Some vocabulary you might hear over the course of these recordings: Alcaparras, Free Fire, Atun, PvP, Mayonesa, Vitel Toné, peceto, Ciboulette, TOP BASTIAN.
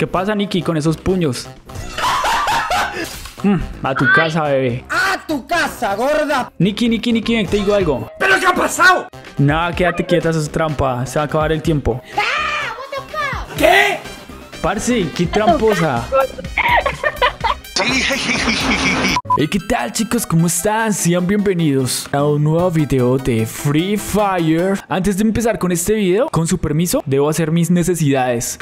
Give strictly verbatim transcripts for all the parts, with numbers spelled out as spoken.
¿Qué pasa, Nicky, con esos puños? Mm, a tu casa, bebé. ¡A tu casa, gorda! Nicky, Nicky, Nicky, te digo algo. ¿Pero qué ha pasado? Nada, quédate quieta, eso es trampa. Se va a acabar el tiempo. ¡Ah! ¿What the fuck? ¿Qué? Parce, qué tramposa. Hey, ¿qué tal, chicos? ¿Cómo están? Sean bienvenidos a un nuevo video de Free Fire. Antes de empezar con este video, con su permiso, debo hacer mis necesidades.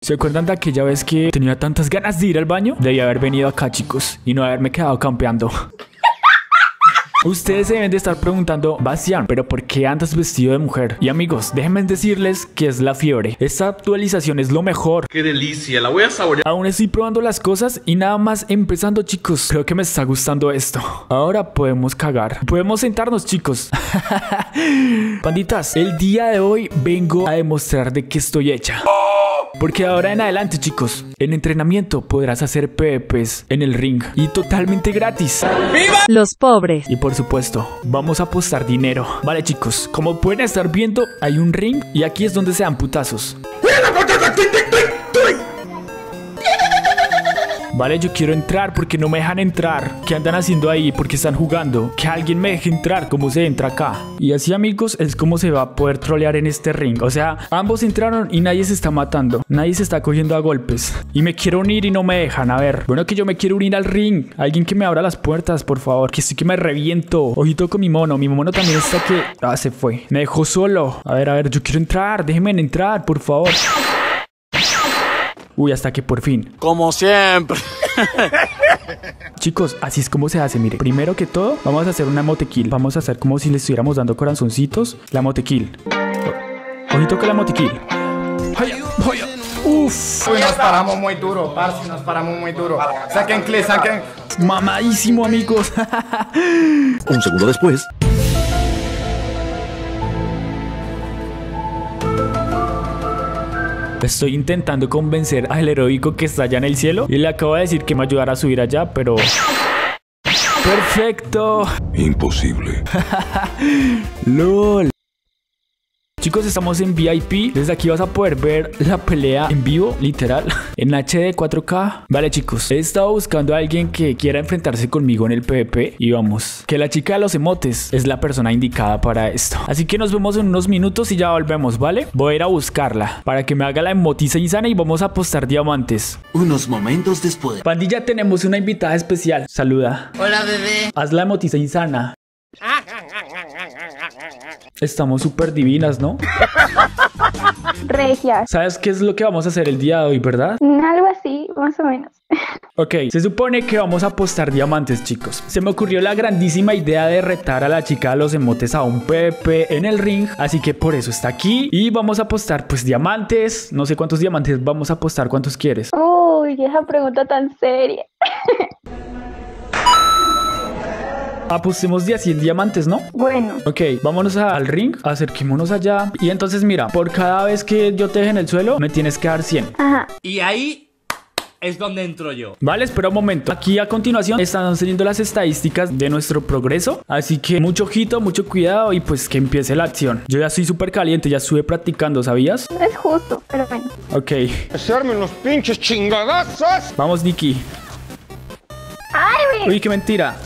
¿Se acuerdan de aquella vez que tenía tantas ganas de ir al baño? Debía haber venido acá, chicos, y no haberme quedado campeando. Ustedes se deben de estar preguntando, Bastián, ¿pero por qué andas vestido de mujer? Y amigos, déjenme decirles que es la fiebre. Esta actualización es lo mejor. ¡Qué delicia! La voy a saborear. Aún estoy probando las cosas y nada más empezando, chicos. Creo que me está gustando esto. Ahora podemos cagar. Podemos sentarnos, chicos. Panditas, el día de hoy vengo a demostrar de qué estoy hecha. Porque ahora en adelante, chicos, en entrenamiento podrás hacer PvPs en el ring y totalmente gratis. ¡Viva los pobres! Y por supuesto, vamos a apostar dinero. Vale, chicos, como pueden estar viendo, hay un ring y aquí es donde se dan putazos. Vale, yo quiero entrar porque no me dejan entrar. ¿Qué andan haciendo ahí? Porque están jugando. Que alguien me deje entrar, como se entra acá. Y así, amigos, es como se va a poder trolear en este ring. O sea, ambos entraron y nadie se está matando. Nadie se está cogiendo a golpes. Y me quiero unir y no me dejan, a ver. Bueno, que yo me quiero unir al ring. Alguien que me abra las puertas, por favor. Que sí que me reviento. Ojito con mi mono. Mi mono también está que... Ah, se fue. Me dejó solo. A ver, a ver, yo quiero entrar. Déjenme entrar, por favor. Uy, hasta que por fin. Como siempre. Chicos, así es como se hace, mire. Primero que todo, vamos a hacer una motequil. Vamos a hacer como si le estuviéramos dando corazoncitos. La motequil. Ojito que la motequil. ¡Joya! ¡Joya! ¡Uf! Uy, nos paramos muy duro, parce. Nos paramos muy duro. Saquen clip, saquen. Mamadísimo, amigos. Un segundo después. Estoy intentando convencer al heroico que está allá en el cielo y le acabo de decir que me ayudara a subir allá, pero... ¡Perfecto! Imposible. ¡Lol! Chicos, estamos en V I P. Desde aquí vas a poder ver la pelea en vivo, literal, en H D cuatro K. Vale, chicos, he estado buscando a alguien que quiera enfrentarse conmigo en el PvP. Y vamos, que la chica de los emotes es la persona indicada para esto. Así que nos vemos en unos minutos y ya volvemos, ¿vale? Voy a ir a buscarla para que me haga la emotiza insana y vamos a apostar diamantes. Unos momentos después. Pandilla, tenemos una invitada especial. Saluda. Hola, bebé. Haz la emotiza insana. Estamos súper divinas, ¿no? Regias. ¿Sabes qué es lo que vamos a hacer el día de hoy, verdad? Algo así, más o menos. Ok, se supone que vamos a apostar diamantes, chicos. Se me ocurrió la grandísima idea de retar a la chica de los emotes a un PvP en el ring. Así que por eso está aquí. Y vamos a apostar, pues, diamantes. No sé cuántos diamantes vamos a apostar, ¿cuántos quieres? Uy, esa pregunta tan seria. Apostemos de a cien diamantes, ¿no? Bueno. Ok, vámonos a, al ring, acerquémonos allá. Y entonces mira, por cada vez que yo te deje en el suelo, me tienes que dar cien. Ajá. Y ahí... es donde entro yo. Vale, espera un momento. Aquí a continuación están saliendo las estadísticas de nuestro progreso. Así que mucho ojito, mucho cuidado y pues que empiece la acción. Yo ya soy súper caliente, ya estuve practicando, ¿sabías? No es justo, pero bueno. Ok. ¡Se armen unos pinches chingadazos! Vamos, Nicky. ¡Ay, mi! Uy, qué mentira.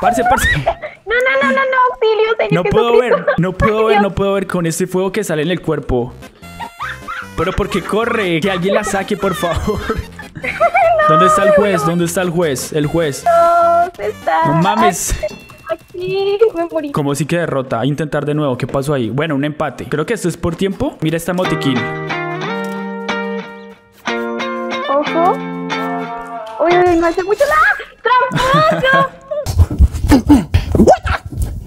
Parce, parce. No, no, no, no, no, auxilio, señor. No puedo ver, no puedo ver, no puedo ver con este fuego que sale en el cuerpo. Pero porque corre, que alguien la saque, por favor. No, ¿dónde está el juez? No. ¿Dónde está el juez? El juez. No, se está. No mames. Aquí, me morí. Como sí que derrota. A intentar de nuevo, ¿qué pasó ahí? Bueno, un empate. Creo que esto es por tiempo. Mira esta motiquín. Ojo. Uy, uy, no hace mucho nada. ¡Tramposo!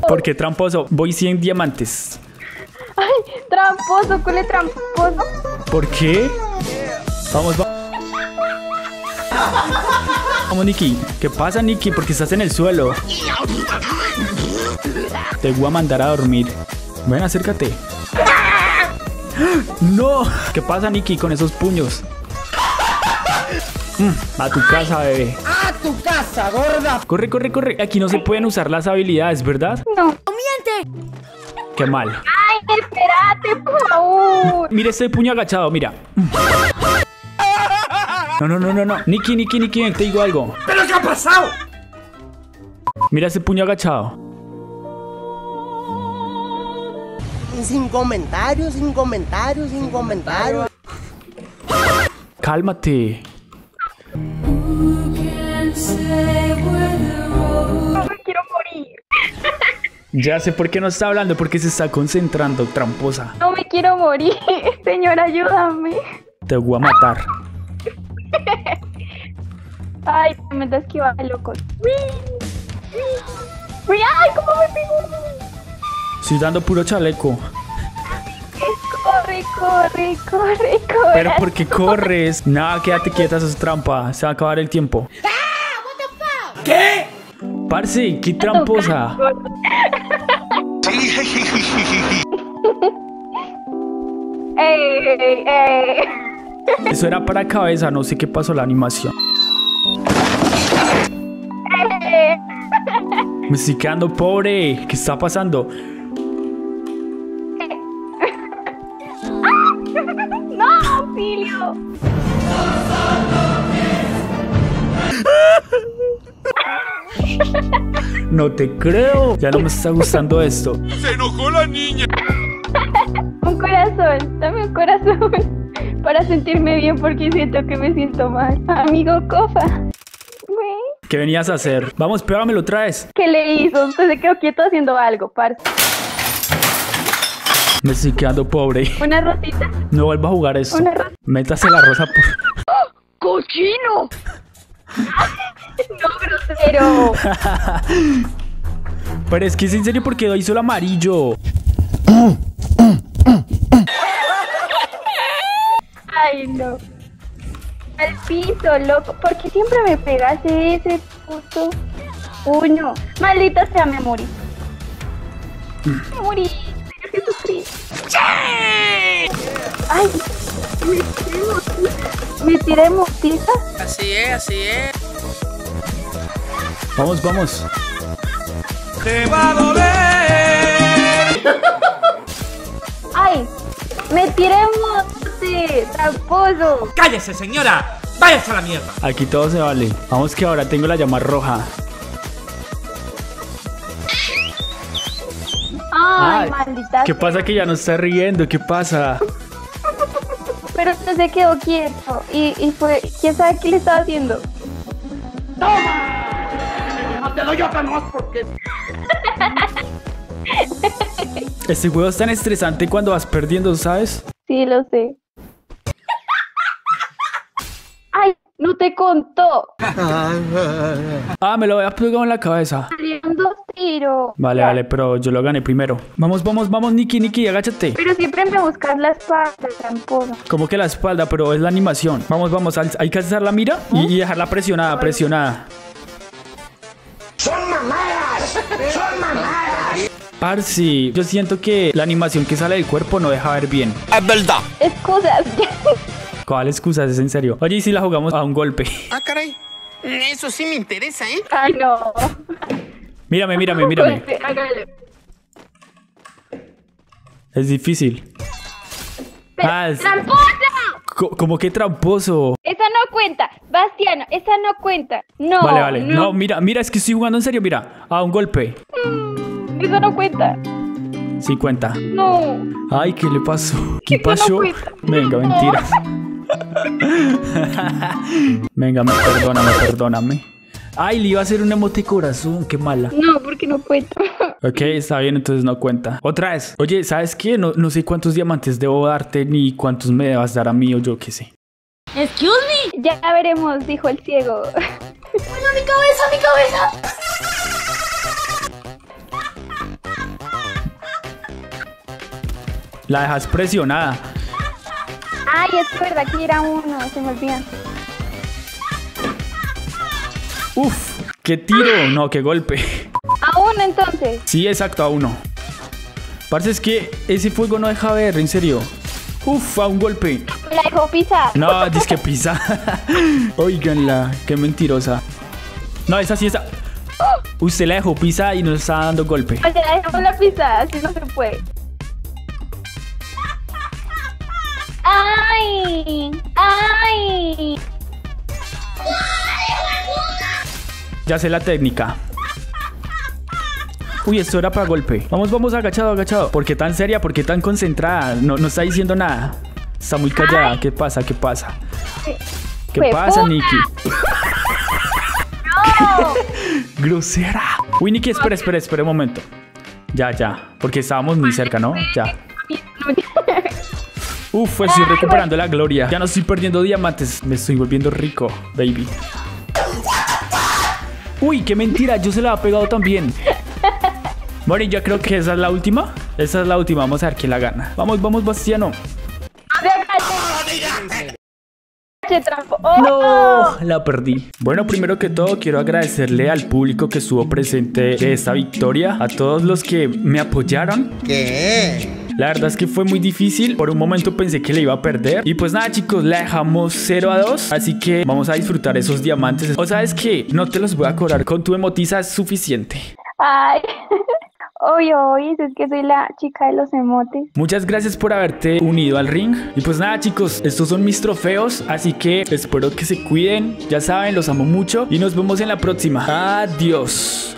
Porque tramposo, voy cien diamantes. Ay, tramposo, ¿cuál es tramposo? ¿Por qué? Vamos, va vamos, Nicky. ¿Qué pasa, Nicky? Porque estás en el suelo. Te voy a mandar a dormir. Ven, acércate. ¡No! ¿Qué pasa, Nicky, con esos puños? Mm, a tu casa, bebé. ¡A tu casa, gorda! Corre, corre, corre. Aquí no se pueden usar las habilidades, ¿verdad? No. ¡Miente! ¡Qué mal! ¡Ay, Espérate, por favor. Mira ese puño agachado, mira. No, no, no, no, no. Niki, Niki, Niki, te digo algo. ¿Pero qué ha pasado? Mira ese puño agachado. Sin comentarios, sin comentarios, sin comentarios. Cálmate. No me quiero morir. Ya sé por qué no está hablando, porque se está concentrando, tramposa. No me quiero morir, señor, ayúdame. Te voy a matar. Ay, me está esquivando, loco. ¡Ay, cómo me pegó! Estoy dando puro chaleco. Corre, corre, corre, corre. Pero ¿por qué corres? Nada, quédate quieta, eso es trampa. Se va a acabar el tiempo. ¡Ah! What the fuck? ¿Qué? Parce, qué tramposa. ey, ey, ey. Eso era para cabeza, no sé qué pasó la animación. Me estoy quedando pobre. ¿Qué está pasando? ¡No, auxilio! No te creo. Ya no me está gustando esto. Se enojó la niña. Un corazón, dame un corazón para sentirme bien, porque siento que me siento mal. Amigo Cofa, ¿qué venías a hacer? Vamos, pégamelo otra vez. ¿Qué le hizo? Pues se quedó quieto haciendo algo, parce. Me estoy quedando pobre. Una rosita. No vuelvo a jugar esto. Una rosa. Métase la rosa por... ¡Oh, cochino! No, grosero. Pero es que es en serio, porque doy solo amarillo. Ay, no. Al piso, loco. ¿Por qué siempre me pegaste ese puto uno? Maldita sea, me morí. Me morí. Ay, me tiré mosquita. Así es, así es. Vamos, vamos. Te va a doler. Ay, me tiré mosquita, tramposo. Cállese, señora. Váyase a la mierda. Aquí todo se vale. Vamos, que ahora tengo la llama roja. Ay, maldita. ¿Qué pasa que ya no está riendo? ¿Qué pasa? Pero usted se quedó quieto y, y fue... ¿Quién sabe qué le estaba haciendo? ¡Toma! ¡No te doy otra más porque...! Este juego es tan estresante cuando vas perdiendo, ¿sabes? Sí, lo sé. ¡Ay! ¡No te contó! Ah, me lo había pegado en la cabeza. Salieron dos tiros. Vale, ya. Vale, pero yo lo gané primero. Vamos, vamos, vamos, Niki, Niki, agáchate. Pero siempre me buscas la espalda, tampoco. Como que la espalda, pero es la animación. Vamos, vamos, hay que alzar la mira y, ¿Eh? y dejarla presionada, bueno. presionada. ¡Son mamadas! ¡Son mamadas! Parce, yo siento que la animación que sale del cuerpo no deja ver bien. Es verdad. Excusas. ¿Cuál excusa? Es en serio. Oye, ¿y si la jugamos a un golpe? Ah, caray. Eso sí me interesa, ¿eh? Ay, no. Mírame, mírame, mírame. Es difícil. Ah, es... ¡Tramposo! ¿Cómo que tramposo? Esa no cuenta, Bastiano. Esa no cuenta. No. Vale, vale. No, no mira, mira, es que estoy jugando en serio, mira. A un golpe. Mm, eso no cuenta. Sí cuenta. No. Ay, ¿qué le pasó? ¿Qué eso pasó? No cuenta. Venga, no. Mentira. Venga, me perdóname, perdóname. Ay, le iba a hacer un emote corazón, qué mala. No, porque no cuenta. Ok, está bien, entonces no cuenta. Otra vez. Oye, ¿sabes qué? No, no sé cuántos diamantes debo darte, ni cuántos me debas dar a mí, o yo qué sé. Excuse me. Ya veremos, dijo el ciego. Bueno, mi cabeza, mi cabeza. La dejas presionada. Ay, es verdad, aquí era uno, se me olvidan. Uf, qué tiro, no, qué golpe. A uno entonces. Sí, exacto, a uno. Parce, es que ese fuego no deja ver, en serio. Uf, a un golpe. La dejó pisar. No, dice que pisa. Oiganla, qué mentirosa. No, esa sí está. Usted la dejó pisar y nos está dando golpe. O sea, la dejó la pisada, así no se puede. Ya sé la técnica. Uy, esto era para golpe. Vamos, vamos, agachado, agachado. ¿Por qué tan seria? ¿Por qué tan concentrada? No, no está diciendo nada. Está muy callada. ¿Qué pasa? ¿Qué pasa? ¿Qué pasa, Nikki? ¡No! ¡Grosera! Uy, Nikki, espera, espera, espera un momento. Ya, ya. Porque estábamos muy cerca, ¿no? Ya. Uf, estoy recuperando la gloria. Ya no estoy perdiendo diamantes. Me estoy volviendo rico, baby. Uy, qué mentira. Yo se la he pegado también. Bueno, yo creo que esa es la última. Esa es la última, vamos a ver quién la gana. Vamos, vamos, Bastiano. No, la perdí. Bueno, primero que todo quiero agradecerle al público que estuvo presente de esta victoria. A todos los que me apoyaron. ¿Qué? La verdad es que fue muy difícil. Por un momento pensé que le iba a perder. Y pues nada, chicos, la dejamos cero a dos. Así que vamos a disfrutar esos diamantes. O sabes que no te los voy a cobrar. Con tu emotiza es suficiente. Ay, obvio, obvio, es que soy la chica de los emotes. Muchas gracias por haberte unido al ring. Y pues nada, chicos, estos son mis trofeos. Así que espero que se cuiden. Ya saben, los amo mucho. Y nos vemos en la próxima. Adiós.